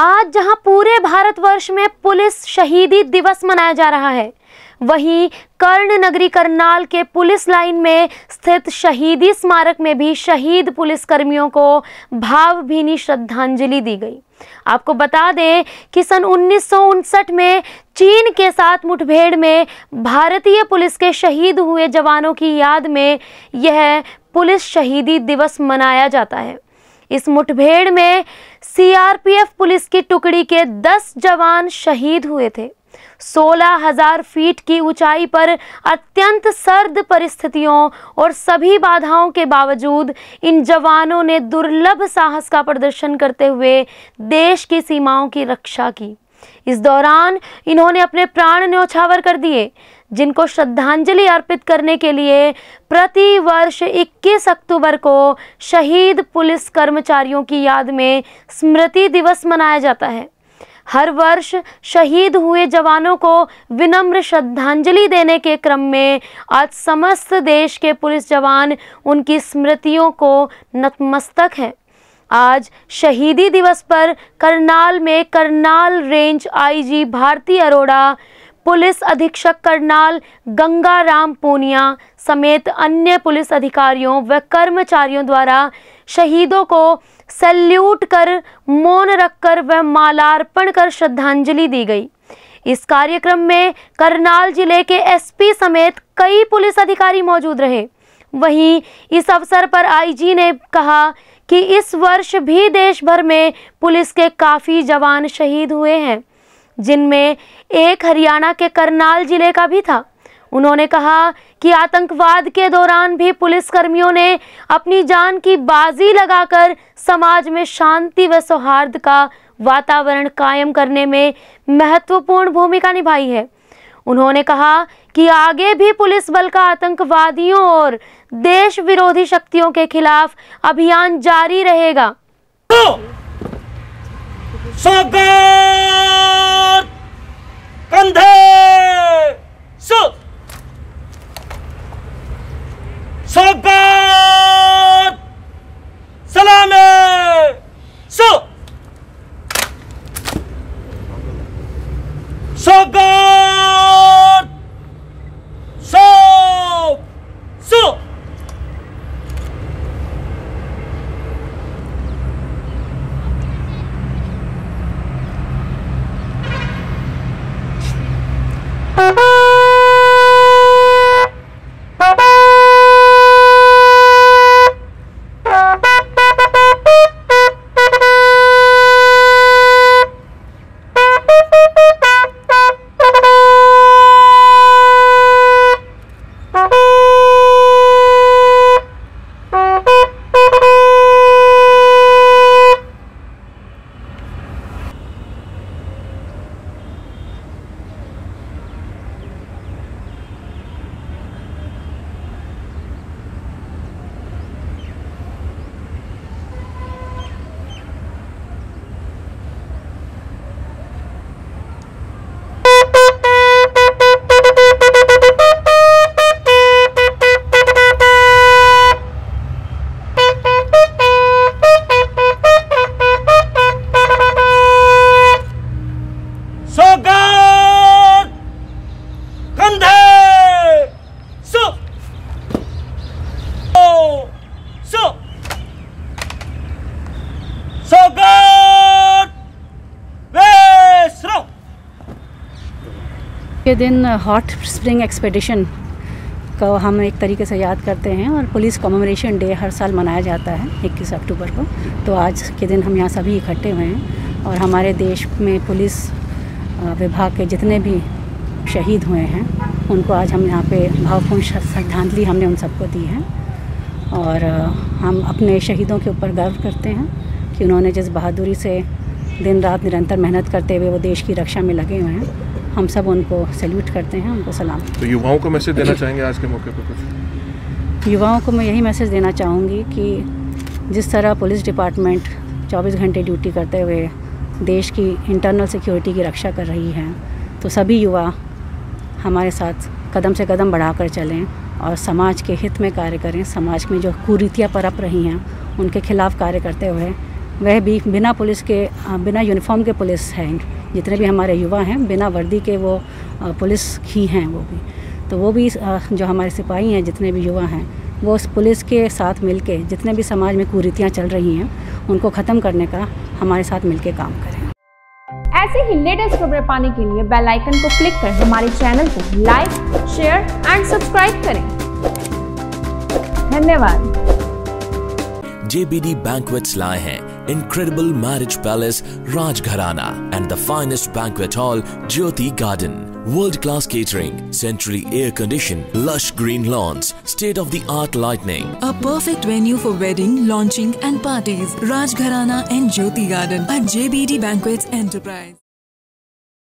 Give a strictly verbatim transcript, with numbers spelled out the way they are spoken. आज जहां पूरे भारतवर्ष में पुलिस शहीदी दिवस मनाया जा रहा है, वहीं कर्ण नगरी करनाल के पुलिस लाइन में स्थित शहीदी स्मारक में भी शहीद पुलिसकर्मियों को भावभीनी श्रद्धांजलि दी गई। आपको बता दें कि सन उन्नीस सौ उनसठ में चीन के साथ मुठभेड़ में भारतीय पुलिस के शहीद हुए जवानों की याद में यह पुलिस शहीदी दिवस मनाया जाता है। इस मुठभेड़ में सीआरपीएफ पुलिस की टुकड़ी के दस जवान शहीद हुए थे। सोलह हज़ार फीट की ऊंचाई पर अत्यंत सर्द परिस्थितियों और सभी बाधाओं के बावजूद इन जवानों ने दुर्लभ साहस का प्रदर्शन करते हुए देश की सीमाओं की रक्षा की। इस दौरान इन्होंने अपने प्राण न्योछावर कर दिए, जिनको श्रद्धांजलि अर्पित करने के लिए प्रति वर्ष इक्कीस अक्टूबर को शहीद पुलिस कर्मचारियों की याद में स्मृति दिवस मनाया जाता है। हर वर्ष शहीद हुए जवानों को विनम्र श्रद्धांजलि देने के क्रम में आज समस्त देश के पुलिस जवान उनकी स्मृतियों को नतमस्तक हैं। आज शहीदी दिवस पर करनाल में Karnal range IG Bharti Arora, police अधीक्षक करनाल गंगा राम पूनिया समेत अन्य पुलिस अधिकारियों व कर्मचारियों द्वारा शहीदों को सैल्यूट कर, मौन रखकर व मालार्पण कर श्रद्धांजलि दी गई। इस कार्यक्रम में करनाल जिले के एसपी समेत कई पुलिस अधिकारी मौजूद रहे। वहीं इस अवसर पर आईजी ने कहा कि इस वर्ष भी देश भर में पुलिस के काफ़ी जवान शहीद हुए हैं, जिनमें एक हरियाणा के करनाल जिले का भी था। उन्होंने कहा कि आतंकवाद के दौरान भी पुलिसकर्मियों ने अपनी जान की बाजी लगाकर समाज में शांति व सौहार्द का वातावरण कायम करने में महत्वपूर्ण भूमिका निभाई है। उन्होंने कहा कि आगे भी पुलिस बल का आतंकवादियों और देश विरोधी शक्तियों के खिलाफ अभियान जारी रहेगा। कंधे सुत सौगात सलामे सु सौगात सो सु के दिन हॉट स्प्रिंग एक्सपेडिशन को हम एक तरीके से याद करते हैं और पुलिस कमेमोरेशन डे हर साल मनाया जाता है इक्कीस अक्टूबर को। तो आज के दिन हम यहाँ सभी इकट्ठे हुए हैं और हमारे देश में पुलिस विभाग के जितने भी शहीद हुए हैं उनको आज हम यहाँ पे भावपूर्ण श्रद्धांजलि हमने उन सबको दी है। और हम अपने शहीदों के ऊपर गर्व करते हैं कि उन्होंने जिस बहादुरी से दिन रात निरंतर मेहनत करते हुए वो देश की रक्षा में लगे हुए हैं, हम सब उनको सैल्यूट करते हैं, उनको सलाम। तो युवाओं को मैसेज देना चाहेंगे आज के मौके पर कुछ? युवाओं को मैं यही मैसेज देना चाहूँगी कि जिस तरह पुलिस डिपार्टमेंट चौबीस घंटे ड्यूटी करते हुए देश की इंटरनल सिक्योरिटी की रक्षा कर रही है, तो सभी युवा हमारे साथ कदम से कदम बढ़ाकर चलें और समाज के हित में कार्य करें। समाज में जो कुरीतियाँ परप रही हैं उनके खिलाफ कार्य करते हुए वह भी बिना पुलिस के, बिना यूनिफॉर्म के पुलिस हैं। जितने भी हमारे युवा हैं बिना वर्दी के वो पुलिस ही हैं। वो भी तो वो भी जो हमारे सिपाही हैं, जितने भी युवा हैं, वो उस पुलिस के साथ मिलके जितने भी समाज में कुरीतियाँ चल रही हैं उनको ख़त्म करने का हमारे साथ मिलके काम करें। ऐसे ही लेटेस्ट खबरें पाने के लिए बेल आइकन को क्लिक कर हमारे चैनल को लाइक, शेयर एंड सब्सक्राइब करें। धन्यवाद। J B D Banquets लाए हैं incredible marriage palace Raj Gharana and the finest banquet hall Jyoti Garden. World-class catering, centrally air-conditioned, lush green lawns, state-of-the-art lighting. A perfect venue for wedding, launching and parties. Raj Gharana and Jyoti Garden at J B D Banquets Enterprise.